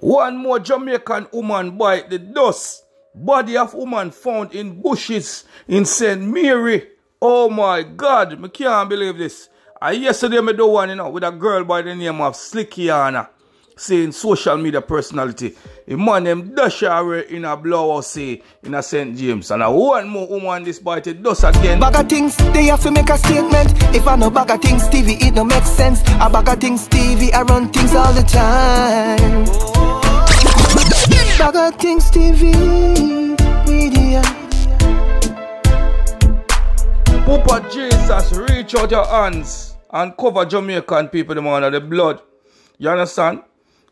One more Jamaican woman bite the dust. Body of woman found in bushes in Saint Mary. Oh my God, I can't believe this. And yesterday I do one, you know, with a girl by the name of Slicky Anna, saying social media personality. A man named Dasha Re in a blowout, say, in a St. James. And a one more woman this bite it does again. BaggaThingz, they have to make a statement. If I know BaggaThingz TV, it don't make sense. I BaggaThingz TV, I run things all the time. BaggaThingz TV Media. Papa Jesus, reach out your hands and cover Jamaican people, the man of the blood. You understand?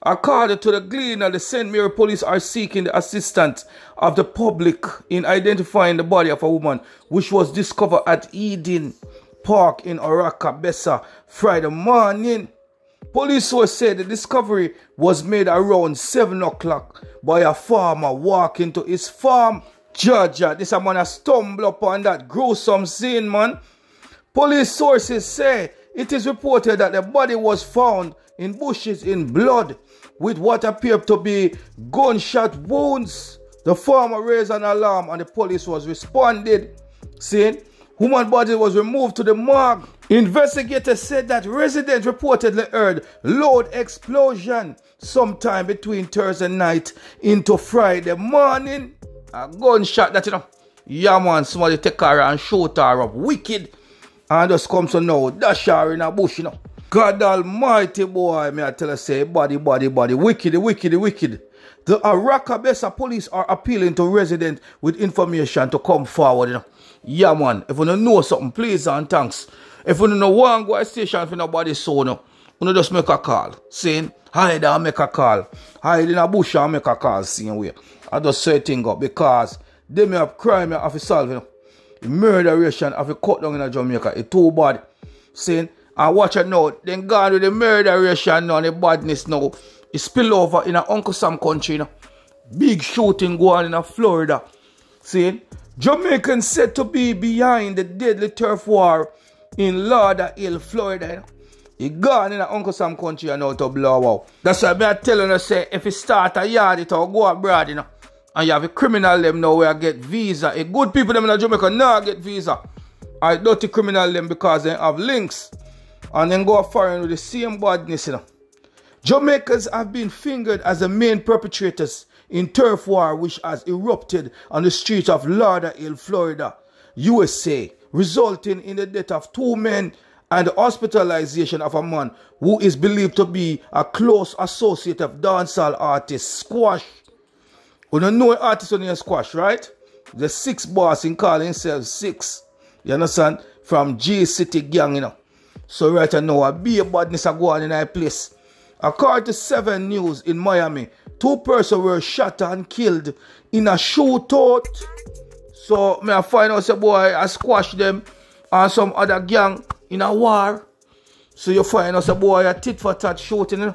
According to The Gleaner, the St. Mary police are seeking the assistance of the public in identifying the body of a woman which was discovered at Eden Park in Arakabesa Friday morning. Police source said the discovery was made around 7 o'clock by a farmer walking to his farm. Georgia, this man has stumbled upon that gruesome scene, man. Police sources say it is reported that the body was found in bushes in blood with what appeared to be gunshot wounds. The farmer raised an alarm and the police was responded, saying human body was removed to the morgue. Investigators said that residents reportedly heard loud explosion sometime between Thursday night into Friday morning. A gunshot that, you know, yeah man, somebody take her and shoot her up wicked and just comes to now dash her in a bush, you know. God almighty, boy, may I tell you, say, body, wicked. The Arakabesa police are appealing to residents with information to come forward, you know. Yeah, man, if you don't know something, please and thanks. If you don't want to go to the station for nobody, so no, you just make a call, saying, hide and make a call. Hide in a bush and make a call, same way. I just say thing up, because they may have crime, may have to solve, you know. The murderation of a cut down in Jamaica, it's too bad, saying, and watch it now, then God with the murderation now and the badness now, it spill over in a Uncle Sam country now. Big shooting going on in Florida. See, Jamaicans said to be behind the deadly turf war in Lauderhill, Florida. You know. It gone in a Uncle Sam country and out to blow out. That's why I tell you, say, if you start a yard, it will go abroad, you know. And you have a criminal them now where get visa. A good people them in Jamaica now get visa. I dirty criminal them because they have links. And then go foreign with the same badness, you know. Jamaicans have been fingered as the main perpetrators in turf war which has erupted on the streets of Lauderhill, Florida, USA, resulting in the death of 2 men and the hospitalization of a man who is believed to be a close associate of dancehall artist Squash. You don't know an artist on your Squash, right? The Six Boss in calling himself Six, you understand? From G City Gang, you know. So right now, a be a badness go on in that place. According to 7 News in Miami, 2 persons were shot and killed in a shootout. So I find out, say, boy, I squash them and some other gang in a war. So you find out, say, boy, a tit for tat shooting. You know?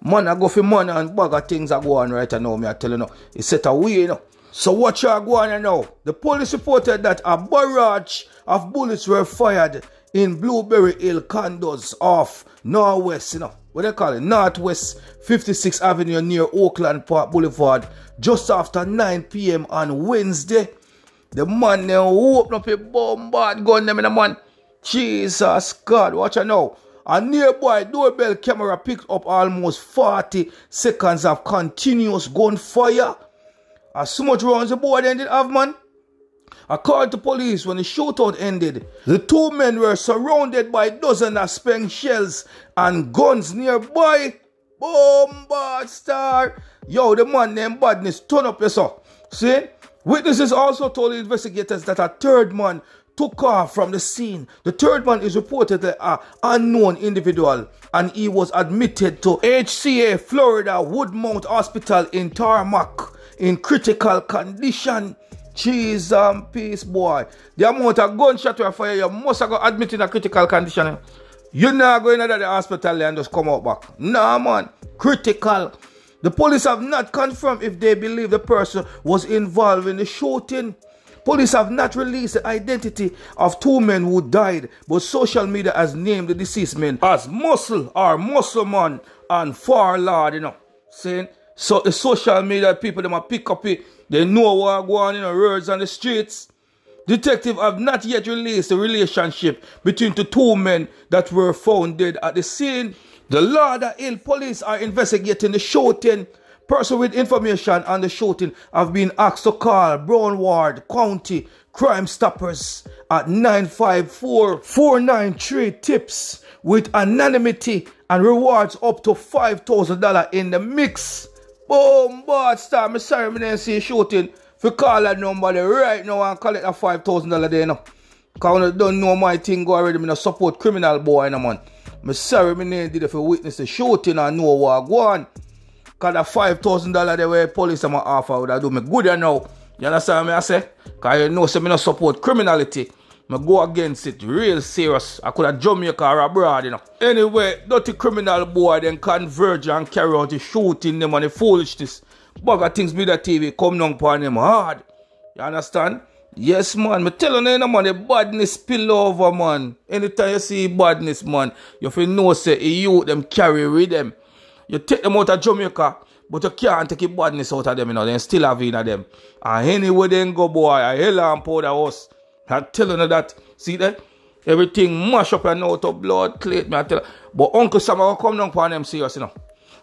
Man, I go for money and BaggaThingz are going right now. Me I tell you, no, it's set away, you know. So what you are going now? The police reported that a barrage of bullets were fired in Blueberry Hill Condos off Northwest, you know, what they call it, Northwest 56th Avenue near Oakland Park Boulevard, just after 9 p.m. on Wednesday. The man then opened up a bombard gun them in the man. Jesus God, watch out now. A nearby doorbell camera picked up almost 40 seconds of continuous gunfire. As much rounds the boy then did have, man. According to police, when the shootout ended, the 2 men were surrounded by dozens of spent shells and guns nearby. Bombard star. Yo, the man named Badness turned up, yes, sir. See? Witnesses also told investigators that a 3rd man took off from the scene. The 3rd man is reportedly an unknown individual and he was admitted to HCA Florida Woodmount Hospital in Tarmac in critical condition. Cheese and peace, boy. The amount of gunshot were fired, you must have got admitted in a critical condition. You're not going out of the hospital and just come out back. Nah, man. Critical. The police have not confirmed if they believe the person was involved in the shooting. Police have not released the identity of 2 men who died, but social media has named the deceased men as Muscle or Musselman and Far Lord, you know, saying So the social media people, them a pick up it. They know what go on in the roads and the streets. Detectives have not yet released the relationship between the two men that were found dead at the scene. The Lauderhill police are investigating the shooting. Person with information on the shooting have been asked to call Broward County Crime Stoppers at 954-493 tips with anonymity and rewards up to $5,000 in the mix. Boom, bad star, I'm sorry, I didn't see shooting. If you call that number right now and collect that $5,000 there, you know. Because I don't know my thing already, I support criminal boy, you know, man. I'm sorry, I didn't did it for witness the shooting and know what I want. Because that $5,000 they were police and my offer would I do me good now. You understand what I say? Because you know, so I don't support criminality. I go against it real serious. I could have Jamaica or abroad, you know. Anyway, dirty criminal boy then converge and carry out the shooting them and the foolishness. BaggaThingz Media TV come down upon them hard. You understand? Yes, man. I'm telling you, man, the badness spill over, man. Anytime you see badness, man, you feel no say you them carry with them. You take them out of Jamaica, but you can't take the badness out of them, you know. They still have in them. And anyway, then go, boy, a hell and powder house. I'm telling you that. See that? Everything mash up and out of blood, clay, me I tell you. But Uncle Sam will come down for them serious, you know.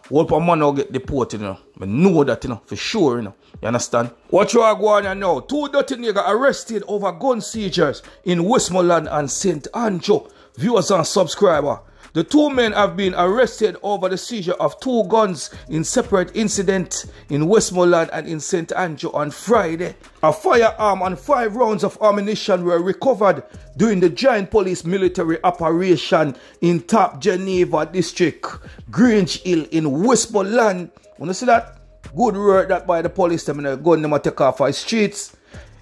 Hope a man will get deported, you know. I know that, you know, for sure, you know. You understand? What you are going on now? Two dirty niggas arrested over gun seizures in Westmoreland and St. Andrew. Viewers and subscribers. The two men have been arrested over the seizure of two guns in separate incidents in Westmoreland and in St. Andrew on Friday. A firearm and 5 rounds of ammunition were recovered during the joint police military operation in Top Geneva District, Grange Hill in Westmoreland. Wanna see that? Good work that by the police, them and the gun them take off our streets.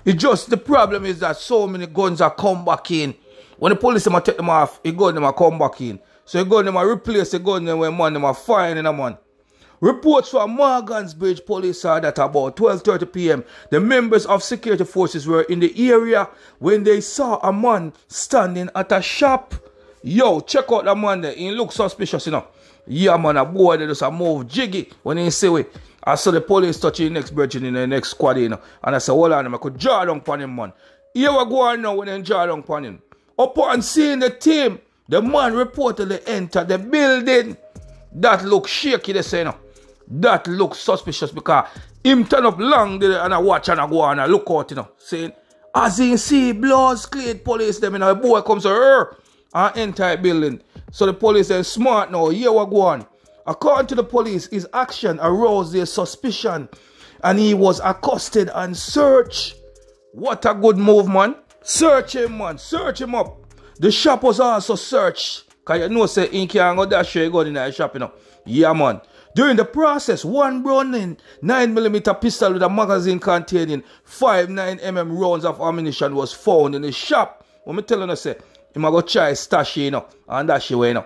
It's just the problem is that so many guns are come back in. When the police them take them off, the gun them are come back in. So you go them and replace the gun them when man them are finding them man. Reports from Morgan's Bridge police are that about 12:30 p.m. the members of security forces were in the area when they saw a man standing at a shop. Yo, check out that man there. He looks suspicious, you know. Yeah, man, a boy they just a move jiggy when he say we. I saw the police touching the next virgin in the next squad, you know. And I said, hold on, I could jaw down upon him, man. Here we go on now when they jaw down upon him. Upon seeing the team, the man reportedly entered the building. That looks shaky, they say, no. That looks suspicious because him turn up long there and I watch and I go and I look out, you know, saying, as he see blood, clean police, them, you know, the boy comes to her and enter the building. So the police are smart now, here we go on. According to the police, his action aroused their suspicion and he was accosted and searched. What a good move, man. Search him, man. Search him up. The shop was also searched. Because you know, say, in can go dash your gun in the shop, you know. Yeah, man. During the process, one Browning 9mm pistol with a magazine containing 5 9mm rounds of ammunition was found in the shop. When me tell you, say, he might go try stash, you know, and dash away, you know.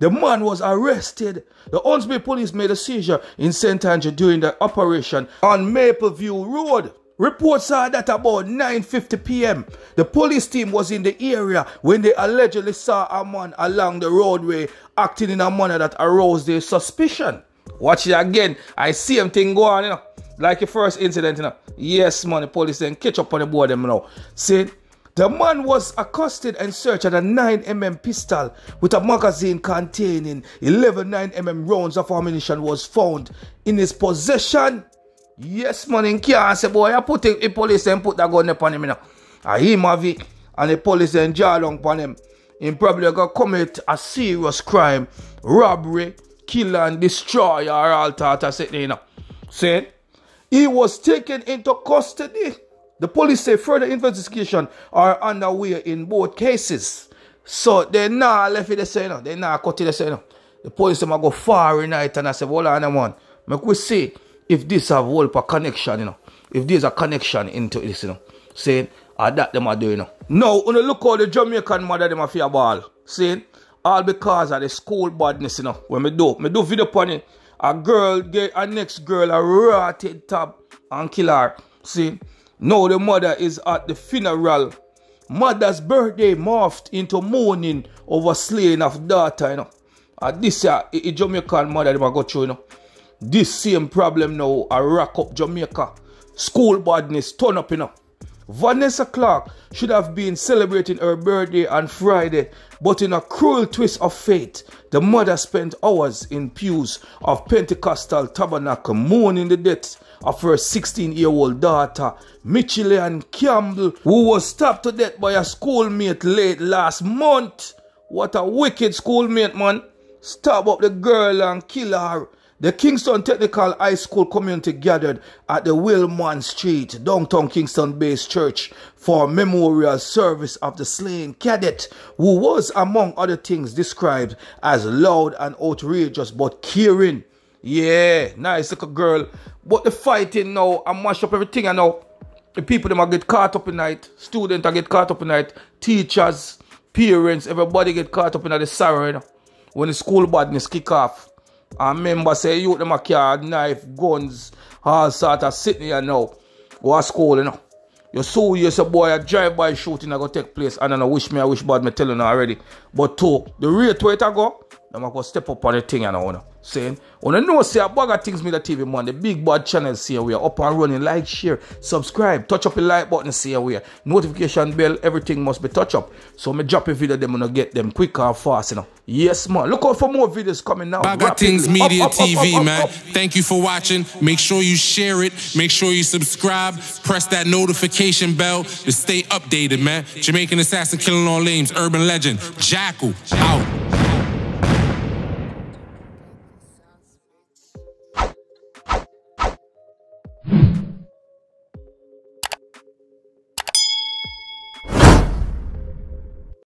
The man was arrested. The Hornsby police made a seizure in St. Andrew during the operation on Maple View Road. Reports are that about 9:50 p.m. the police team was in the area when they allegedly saw a man along the roadway acting in a manner that aroused their suspicion. Watch it again. I see them thing go on, you know. Like the first incident, you know. Yes, man, the police then catch up on the board them now. See, the man was accosted and searched at a 9mm pistol with a magazine containing 11 9mm rounds of ammunition was found in his possession. Yes, man, in case, boy, I put the police and put that gun upon him, you know. And him have it, and the police then jaw down upon him. He probably gonna commit a serious crime, robbery, kill and destroy, or alter, you know. See? He was taken into custody. The police say further investigation are underway in both cases. So they now left it the same, you know. They now cut it the same, you know. The police might go far in night and I say, hold on, man, make we see. If this have whole a connection, you know. If there's a connection into this, you know. Saying, that them are doing, you know. Now, when you look how the Jamaican mother them are fear ball. Saying, all because of the school badness, you know. When me do video upon it. A girl get a next girl a rotted tab and kill her. See? Now the mother is at the funeral. Mother's birthday morphed into mourning over slaying of daughter, you know. And this year, the Jamaican mother them are go through, you know. This same problem now, a rack up Jamaica. School badness turn up, you know. Vanessa Clark should have been celebrating her birthday on Friday, but in a cruel twist of fate, the mother spent hours in pews of Pentecostal Tabernacle mourning the death of her 16-year-old daughter, Michele Campbell, who was stabbed to death by a schoolmate late last month. What a wicked schoolmate, man. Stab up the girl and kill her. The Kingston Technical High School community gathered at the Wilman Street, downtown Kingston-based church for a memorial service of the slain cadet, who was, among other things, described as loud and outrageous but caring. Yeah, nice little girl. But the fighting now, I mash up everything, I know. The people them get caught up in it, students get caught up in it, teachers, parents, everybody get caught up in the sorrow, you know, when the school badness kick off. I remember say you them a carry knife, guns, all sort of sitting here now. What's school, you know? You saw you say boy a drive-by shooting a go take place, and I don't wish me, I wish bad me telling you already. But two, the rate where it a go, them a go step up on the thing, you know, you know. Saying, when you know say a BaggaThingz Media TV, man, the big bad channel see we are up and running. Like, share, subscribe, touch up the like button, see we are. Notification bell, everything must be touch up. So me drop a video them and get them quicker and fast, you know. Yes, man. Look out for more videos coming now. BaggaThingz Media TV, man. Thank you for watching. Make sure you share it. Make sure you subscribe. Press that notification bell to stay updated, man. Jamaican assassin killing all names. Urban legend. Jackal out.